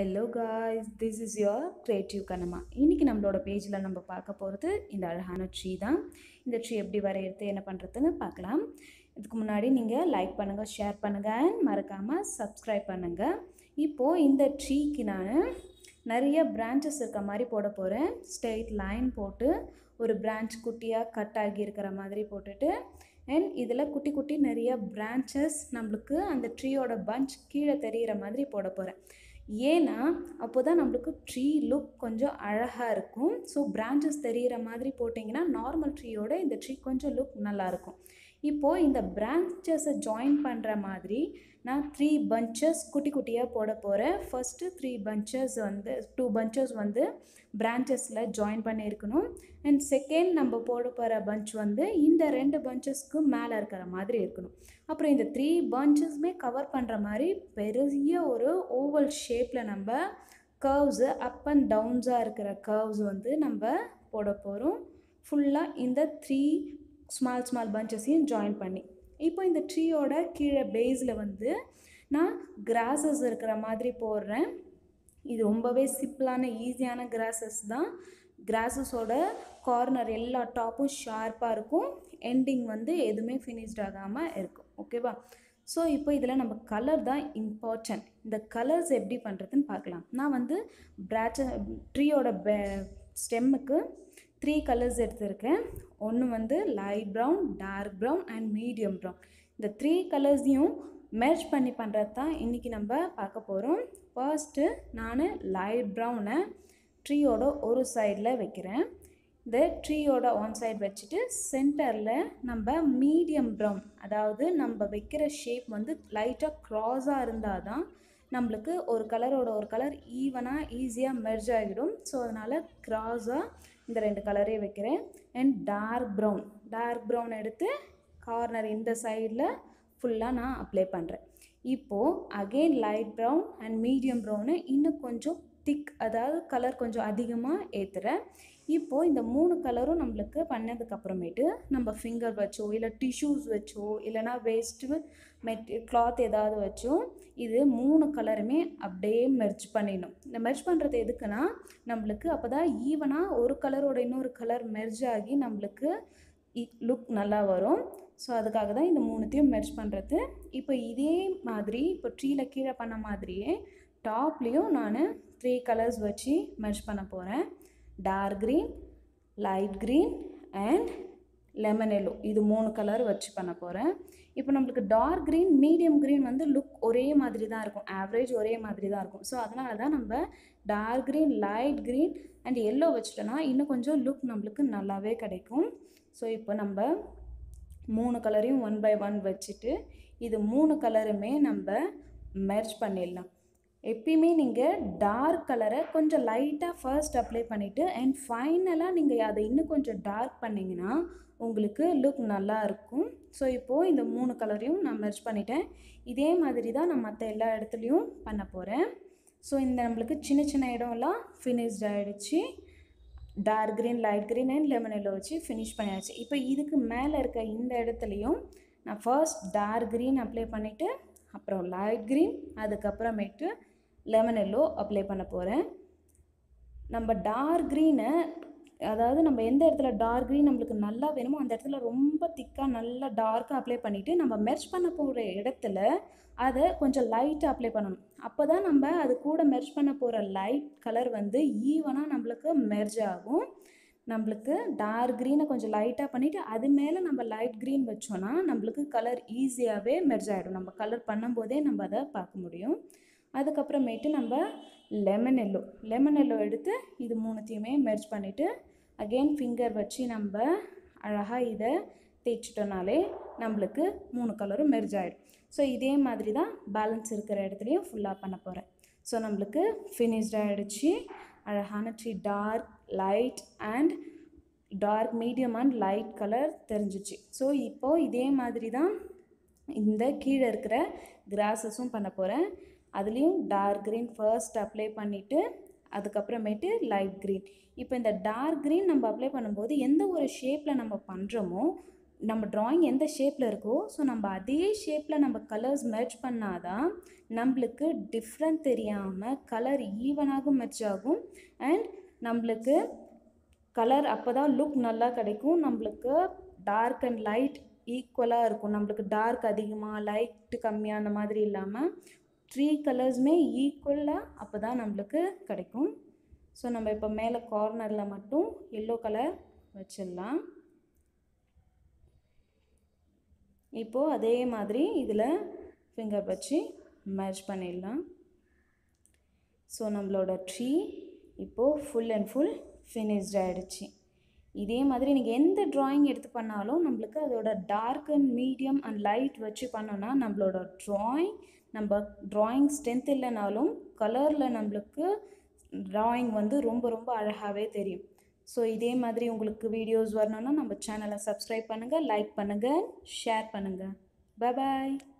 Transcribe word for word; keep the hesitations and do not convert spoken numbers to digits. Hello guys, this is your Creative Kannamma. இன்னைக்கு நம்மளோட பேஜ்ல நம்ம பார்க்க போறது இந்த அழகான tree தான். இந்த tree எப்படி வரையறது என்ன பண்றதுன்னு பார்க்கலாம். இதுக்கு முன்னாடி நீங்க லைக் பண்ணுங்க, ஷேர் பண்ணுங்க and மறக்காம subscribe பண்ணுங்க. இப்போ இந்த ட்ரீக்கு நான் நிறைய branches இருக்க மாதிரி போட போறேன். straight line போட்டு ஒரு branch குட்டியா கட் ஆகி இருக்கிற மாதிரி போட்டுட்டு and இதல குட்டி குட்டி நிறைய branches நமக்கு அந்த tree ஓட bunch கீழ தெரியற மாதிரி போட போறேன். ஏனா அப்போதான் நமக்கு tree look கொஞ்சம் அழகா இருக்கும். சோ branches தெரியற மாதிரி போடிங்கனா நார்மல் ட்ரீயோட இந்த tree கொஞ்சம் look நல்லா இருக்கும். இப்போ இந்த branches join பண்ற மாதிரி நான் three bunches குட்டி குட்டியா போட போறேன். first three bunches வந்து two bunches வந்து branchesல join பண்ணியிருக்கணும் and second நம்ம போட போற bunch வந்து இந்த ரெண்டு bunchesக்கு மேல இருக்கற மாதிரி இருக்கணும். அப்புறம் இந்த three bunchesமே கவர் பண்ற மாதிரி பெரிய ஒரு oval shapeல நம்ம curves up and downs ஆ இருக்கற curves வந்து நம்ம போட போறோம். ஃபுல்லா இந்த three small small bunches in join பண்ணி இப்போ இந்த tree ஓட கீழ பேஸ்ல வந்து நான் grasses இருக்குற மாதிரி போடுறேன். இது ரொம்பவே சிம்பிளான ஈஸியான grasses தான். grasses ஓட corner எல்லா டாப்பும் ஷார்ப்பா இருக்கும். ending வந்து எதுமே finished ஆகாம இருக்கும். ஓகேவா? சோ இப்போ இதல நம்ம கலர் தான் இம்பார்ட்டன்ட். இந்த கலர்ஸ் எப்படி பண்றதுன்னு பார்க்கலாம். நான் வந்து branch tree ஓட stem க்கு three colors எடுத்துர்க்கேன். ஒன்னு வந்து light brown, dark brown and medium brown. இந்த three colors யும் merge பண்ணி பண்றது தான் இன்னைக்கு நம்ம பார்க்க போறோம். first நான் light brown அ tree ஓட ஒரு சைடுல வைக்கிறேன். இந்த tree ஓட one side வச்சிட்டு சென்டர்ல நம்ம medium brown அதாவது நம்ம வைக்கிற ஷேப் வந்து லைட்டா cross ஆ இருந்தாதான் நமக்கு ஒரு கலரோட ஒரு கலர் ஈவனா ஈஸியா merge ஆகிடும். சோ அதனால cross ஆ இந்த ரெண்டு கலரே வைக்கிறேன். and dark brown dark brown எடுத்து corner இந்த சைடுல ஃபுல்லா நான் அப்ளை பண்றேன். இப்போ again light brown and medium brown இன்னும் கொஞ்சம் திக் அதாவது கலர் கொஞ்சம் அதிகமா ஏத்துறேன். இப்போ இந்த மூணு கலரும் நமக்கு பண்ணதுக்கு அப்புறமேட்டு நம்ம finger வச்சோ இல்ல tissues வச்சோ இல்லனா waste cloth ஏதாவது வச்சோ இது மூணு கலருமே அப்படியே merge பண்ணிடணும். இந்த merge பண்றது எதுக்குனா நமக்கு அப்பதான் ஈவனா ஒரு கலரோட இன்னொரு கலர் merge ஆகி நமக்கு look நல்லா வரும். சோ அதுக்காக தான் இந்த மூணுத்தையும் merge பண்றது. இப்போ இதே மாதிரி இப்போ ட்ரீல கீழ பண்ண மாதிரியே டாப்லயும் நான் three colors வச்சி merge பண்ண போறேன். dark green, light green and lemon yellow. இது மூணு கலர் வச்சு பண்ண போறேன். இப்போ நமக்கு dark green, medium green வந்து look ஒரே மாதிரி தான் இருக்கும். average ஒரே மாதிரி தான் இருக்கும். சோ அதனால தான் நம்ம dark green, light green and yellow வச்சிட்டனா இன்னும் கொஞ்சம் look நமக்கு நல்லாவே கிடைக்கும். சோ இப்போ நம்ம மூணு கலரையும் one by one வச்சிட்டு இது மூணு கலருமே நம்ம merge பண்ணிடலாம். எப்பயுமே நீங்கள் டார்க் கலரை கொஞ்சம் லைட்டாக ஃபர்ஸ்ட் அப்ளை பண்ணிவிட்டு அண்ட் ஃபைனலாக நீங்கள் அதை இன்னும் கொஞ்சம் டார்க் பண்ணிங்கன்னா உங்களுக்கு லுக் நல்லா இருக்கும். ஸோ இப்போது இந்த மூணு கலரையும் நான் மெர்ஜ் பண்ணிட்டேன். இதே மாதிரி தான் நான் மற்ற எல்லா இடத்துலையும் பண்ண போகிறேன். ஸோ இந்த நம்மளுக்கு சின்ன சின்ன இடம்லாம் ஃபினிஷ்ட் ஆகிடுச்சு. Dark green, light green and lemon yellow வச்சு ஃபினிஷ் பண்ணியாச்சு. இப்போ இதுக்கு மேலே இருக்க இந்த இடத்துலையும் நான் ஃபர்ஸ்ட் டார்க் க்ரீன் அப்ளை பண்ணிவிட்டு அப்புறம் லைட் க்ரீன் அதுக்கப்புறமேட்டு லெமன் எல்லோ அப்ளை பண்ண போகிறேன். நம்ம டார்க் க்ரீனை அதாவது நம்ம எந்த இடத்துல டார்க் க்ரீன் நம்மளுக்கு நல்லா வேணுமோ அந்த இடத்துல ரொம்ப திக்காக நல்லா டார்க்காக அப்ளை பண்ணிவிட்டு நம்ம மெர்ஜ் பண்ண போகிற இடத்துல அதை கொஞ்சம் லைட்டாக அப்ளை பண்ணணும். அப்போ தான் நம்ம அது கூட மெர்ஜ் பண்ண போகிற லைட் கலர் வந்து ஈவனாக நம்மளுக்கு மெர்ஜ் ஆகும். நம்மளுக்கு டார்க் க்ரீனை கொஞ்சம் லைட்டாக பண்ணிவிட்டு அது மேலே நம்ம லைட் க்ரீன் வச்சோன்னா நம்மளுக்கு கலர் ஈஸியாகவே மெர்ஜ் ஆகிடும். நம்ம கலர் பண்ணும்போதே நம்ம அதை பார்க்க முடியும். அதுக்கப்புறமேட்டு நம்ம லெமன் எல்லோ லெமன் எல்லோ எடுத்து இது மூணுத்தையுமே மெர்ஜ் பண்ணிவிட்டு அகெயின் ஃபிங்கர் வச்சு நம்ம அழகாக இதை தேய்ச்சிட்டோம்னாலே நம்மளுக்கு மூணு கலரும் மெர்ஜ் ஆகிடும். ஸோ இதே மாதிரி தான் பேலன்ஸ் இருக்கிற இடத்துலையும் ஃபுல்லாக பண்ண போகிறேன். ஸோ நம்மளுக்கு ஃபினிஷ்ட் ஆகிடுச்சு. அழகான tree dark light and dark medium and light colour தெரிஞ்சிச்சு. ஸோ இப்போது இதே மாதிரி தான் இந்த கீழே இருக்கிற கிராஸஸும் பண்ண போகிறேன். அதுலேயும் டார்க் க்ரீன் ஃபர்ஸ்ட் அப்ளை பண்ணிவிட்டு அதுக்கப்புறமேட்டு லைட் க்ரீன். இப்போ இந்த டார்க் க்ரீன் நம்ம அப்ளை பண்ணும்போது எந்த ஒரு ஷேப்பில் நம்ம பண்ணுறோமோ நம்ம drawing எந்த ஷேப்ல இருக்கோ சோ நம்ம அதே ஷேப்ல நம்ம கலர்ஸ் merge பண்ணாதான் நமக்கு டிஃபரண்ட் தெரியாம கலர் ஈவனாக merge ஆகும் and நமக்கு கலர் அப்பதான் look நல்லா கிடைக்கும் நமக்கு dark and light equal-ஆ இருக்கும் நமக்கு dark அதிகமா light கம்மியா அந்த மாதிரி இல்லாம three colors மே equal-ஆ அப்பதான் நமக்கு கிடைக்கும் சோ நம்ம இப்ப மேல corner-ல மட்டும் yellow color வச்சிரலாம் இப்போ அதே மாதிரி இதுல finger வச்சி merge பண்ணிடலாம் சோ நம்மளோட tree இப்போ full and full finished ஆயிடுச்சு இதே மாதிரி நீங்க எந்த drawing எடுத்து பண்ணாலும் நமக்கு அதோட dark and medium and light வச்சி பண்ணோம்னா நம்மளோட drawing நம்ம drawing strength இல்லனாலும் colorல நமக்கு drawing வந்து ரொம்ப ரொம்ப அழகாவே தெரியும் So, இதே மாதிரி உங்களுக்கு வீடியோஸ் வரணும்னா நம்ம சேனலை subscribe பண்ணுங்க, like பண்ணுங்க, share பண்ணுங்க. Bye bye.